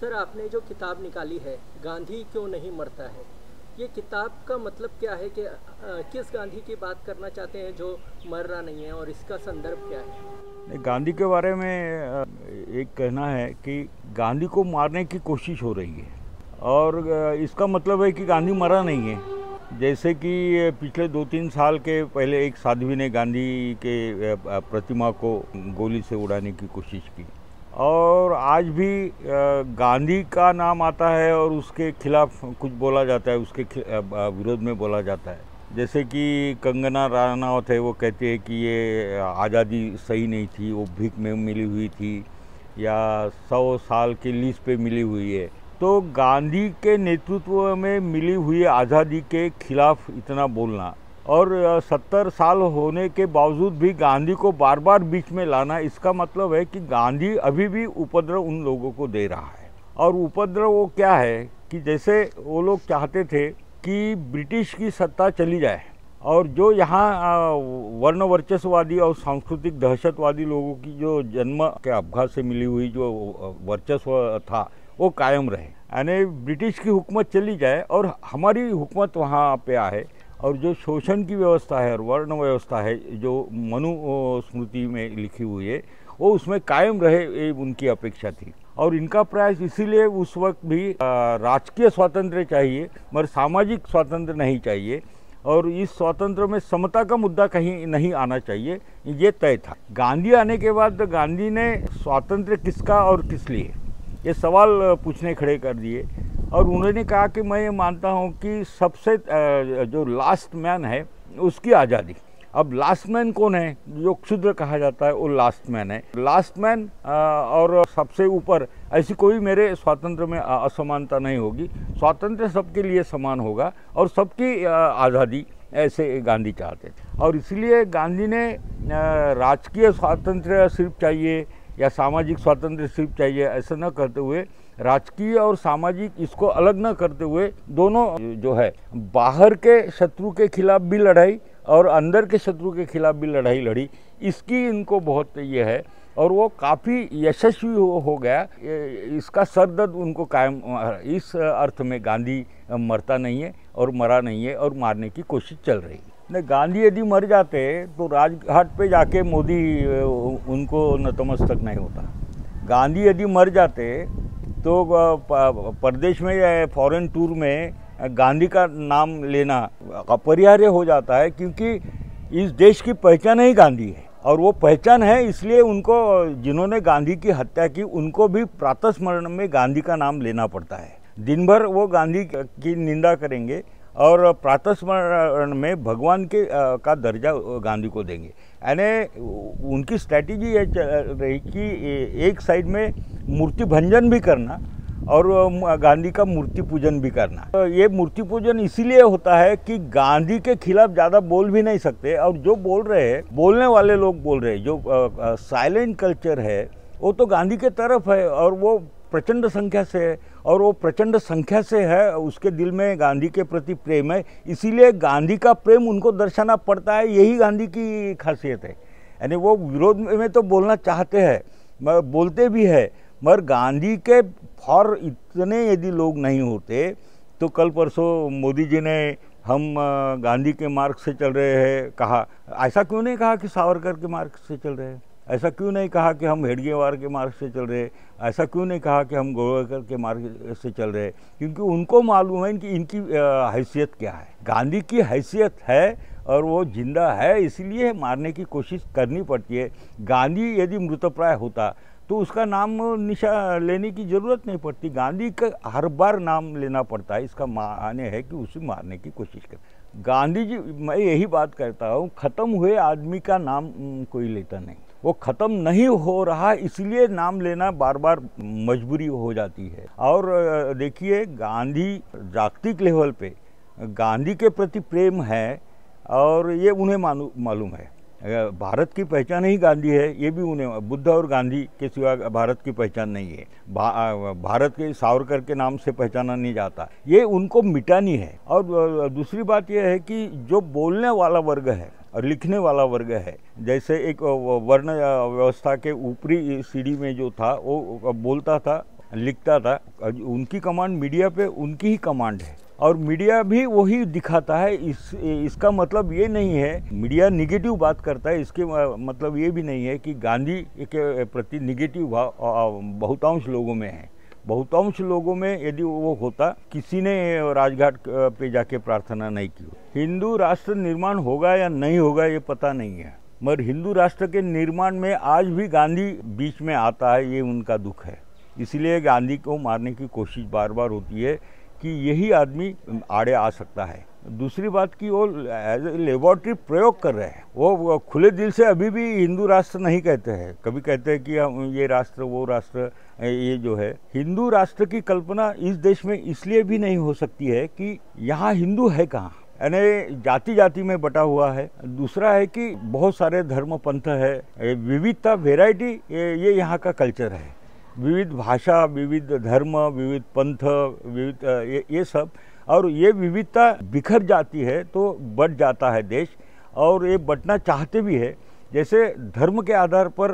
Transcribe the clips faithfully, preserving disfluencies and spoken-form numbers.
Sir, आपने जो किताब निकाली है गांधी क्यों नहीं मरता है, ये किताब का मतलब क्या है कि आ, किस गांधी की बात करना चाहते हैं जो मर रहा नहीं है और इसका संदर्भ क्या है? गांधी के बारे में एक कहना है कि गांधी को मारने की कोशिश हो रही है और इसका मतलब है कि गांधी मरा नहीं है। जैसे कि पिछले दो तीन साल के पहले एक साध्वी ने गांधी के प्रतिमा को गोली से उड़ाने की कोशिश की और आज भी गांधी का नाम आता है और उसके खिलाफ कुछ बोला जाता है, उसके विरोध में बोला जाता है। जैसे कि कंगना रानावत है, वो कहते हैं कि ये आज़ादी सही नहीं थी, वो भीख में मिली हुई थी या सौ साल के लीज पे मिली हुई है। तो गांधी के नेतृत्व में मिली हुई आज़ादी के खिलाफ इतना बोलना और सत्तर साल होने के बावजूद भी गांधी को बार बार बीच में लाना, इसका मतलब है कि गांधी अभी भी उपद्रव उन लोगों को दे रहा है। और उपद्रव वो क्या है कि जैसे वो लोग चाहते थे कि ब्रिटिश की सत्ता चली जाए और जो यहाँ वर्ण वर्चस्ववादी और सांस्कृतिक दहशतवादी लोगों की जो जन्म के अपघात से मिली हुई जो वर्चस्व था वो कायम रहे, यानी ब्रिटिश की हुकूमत चली जाए और हमारी हुकूमत वहाँ पे आए। और जो शोषण की व्यवस्था है और वर्ण व्यवस्था है जो मनु स्मृति में लिखी हुई है वो उसमें कायम रहे, ये उनकी अपेक्षा थी। और इनका प्रयास इसीलिए उस वक्त भी राजकीय स्वातंत्र्य चाहिए मगर सामाजिक स्वातंत्र्य नहीं चाहिए और इस स्वातंत्र्य में समता का मुद्दा कहीं नहीं आना चाहिए, ये तय था। गांधी आने के बाद गांधी ने स्वातंत्र्य किसका और किस लिए ये सवाल पूछने खड़े कर दिए और उन्होंने कहा कि मैं ये मानता हूँ कि सबसे जो लास्ट मैन है उसकी आज़ादी। अब लास्ट मैन कौन है? जो क्षुद्र कहा जाता है वो लास्ट मैन है। लास्ट मैन और सबसे ऊपर ऐसी कोई मेरे स्वातंत्र्य में असमानता नहीं होगी, स्वातंत्र्य सबके लिए समान होगा और सबकी आज़ादी ऐसे गांधी चाहते थे। और इसलिए गांधी ने राजकीय स्वातंत्र्य सिर्फ चाहिए या सामाजिक स्वातंत्र्य सिर्फ चाहिए ऐसा न करते हुए, राजकीय और सामाजिक इसको अलग न करते हुए दोनों जो है बाहर के शत्रु के खिलाफ भी लड़ाई और अंदर के शत्रु के खिलाफ भी लड़ाई लड़ी, इसकी इनको बहुत ये है और वो काफ़ी यशस्वी हो, हो गया। इसका सरदर्द उनको कायम, इस अर्थ में गांधी मरता नहीं है और मरा नहीं है और मारने की कोशिश चल रही है। नहीं, गांधी यदि मर जाते तो राजघाट पे जाके मोदी उनको नतमस्तक नहीं होता। गांधी यदि मर जाते तो परदेश में फॉरेन टूर में गांधी का नाम लेना अपरिहार्य हो जाता है, क्योंकि इस देश की पहचान ही गांधी है और वो पहचान है, इसलिए उनको जिन्होंने गांधी की हत्या की उनको भी प्रातस्मरण में गांधी का नाम लेना पड़ता है। दिन भर वो गांधी की निंदा करेंगे और प्रातस्मरण में भगवान के आ, का दर्जा गांधी को देंगे। यानी उनकी स्ट्रैटेजी ये रही कि एक साइड में मूर्ति भंजन भी करना और गांधी का मूर्ति पूजन भी करना। ये मूर्ति पूजन इसीलिए होता है कि गांधी के खिलाफ ज़्यादा बोल भी नहीं सकते और जो बोल रहे हैं बोलने वाले लोग बोल रहे हैं, जो साइलेंट कल्चर है वो तो गांधी के तरफ है और वो प्रचंड संख्या से है और वो प्रचंड संख्या से है, उसके दिल में गांधी के प्रति प्रेम है, इसीलिए गांधी का प्रेम उनको दर्शाना पड़ता है। यही गांधी की खासियत है, यानी वो विरोध में तो बोलना चाहते हैं मगर बोलते भी है, मगर गांधी के फॉर इतने यदि लोग नहीं होते तो कल परसों मोदी जी ने हम गांधी के मार्ग से चल रहे हैं कहा, ऐसा क्यों नहीं कहा कि सावरकर के मार्ग से चल रहे हैं, ऐसा क्यों नहीं कहा कि हम हेडगेवार के मार्ग से चल रहे, ऐसा क्यों नहीं कहा कि हम गोवाकर के मार्ग से चल रहे, क्योंकि उनको मालूम है कि इनकी हैसियत क्या है। गांधी की हैसियत है और वो जिंदा है, इसलिए मारने की कोशिश करनी पड़ती है। गांधी यदि मृतप्राय होता तो उसका नाम निशा लेने की ज़रूरत नहीं पड़ती, गांधी का हर बार नाम लेना पड़ता है, इसका माने है कि उसे मारने की कोशिश कर। गांधी जी, मैं यही बात करता हूँ, ख़त्म हुए आदमी का नाम कोई लेता नहीं, वो ख़त्म नहीं हो रहा इसलिए नाम लेना बार बार मजबूरी हो जाती है। और देखिए गांधी जागतिक लेवल पे गांधी के प्रति प्रेम है और ये उन्हें मालूम है, भारत की पहचान ही गांधी है, ये भी उन्हें, बुद्ध और गांधी के सिवा भारत की पहचान नहीं है, भा, भारत के सावरकर के नाम से पहचाना नहीं जाता, ये उनको मिटानी है। और दूसरी बात यह है कि जो बोलने वाला वर्ग है और लिखने वाला वर्ग है, जैसे एक वर्ण व्यवस्था के ऊपरी सीढ़ी में जो था वो बोलता था लिखता था, उनकी कमांड मीडिया पे उनकी ही कमांड है और मीडिया भी वही दिखाता है। इस इसका मतलब ये नहीं है मीडिया निगेटिव बात करता है, इसके मतलब ये भी नहीं है कि गांधी के प्रति निगेटिव भाव बहुतांश लोगों में है। बहुतांश लोगों में यदि वो होता, किसी ने राजघाट पे जाके प्रार्थना नहीं की। हिंदू राष्ट्र निर्माण होगा या नहीं होगा ये पता नहीं है, मगर हिंदू राष्ट्र के निर्माण में आज भी गांधी बीच में आता है, ये उनका दुख है। इसलिए गांधी को मारने की कोशिश बार बार होती है कि यही आदमी आड़े आ सकता है। दूसरी बात कि वो एज ए लेबोरेटरी प्रयोग कर रहे हैं। वो खुले दिल से अभी भी हिंदू राष्ट्र नहीं कहते हैं, कभी कहते हैं कि हम ये राष्ट्र वो राष्ट्र। ये जो है हिंदू राष्ट्र की कल्पना इस देश में इसलिए भी नहीं हो सकती है कि यहाँ हिंदू है कहाँ, यानी जाति जाति में बटा हुआ है। दूसरा है कि बहुत सारे धर्म पंथ है, विविधता वेराइटी ये यहाँ का कल्चर है। विविध भाषा, विविध धर्म, विविध पंथ, विविध ये, ये सब, और ये विविधता बिखर जाती है तो बट जाता है देश, और ये बटना चाहते भी है। जैसे धर्म के आधार पर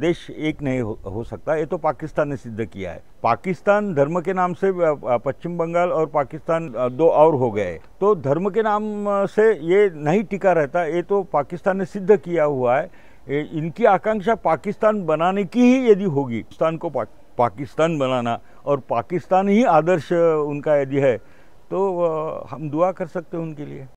देश एक नहीं हो, हो सकता, ये तो पाकिस्तान ने सिद्ध किया है। पाकिस्तान धर्म के नाम से पश्चिम बंगाल और पाकिस्तान दो और हो गए, तो धर्म के नाम से ये नहीं टिका रहता, ये तो पाकिस्तान ने सिद्ध किया हुआ है। इनकी आकांक्षा पाकिस्तान बनाने की ही यदि होगी, हिंदुस्तान को पा, पाकिस्तान बनाना और पाकिस्तान ही आदर्श उनका यदि है, तो हम दुआ कर सकते हैं उनके लिए।